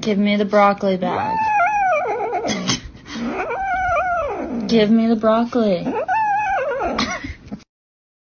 Give me the broccoli bag. Give me the broccoli.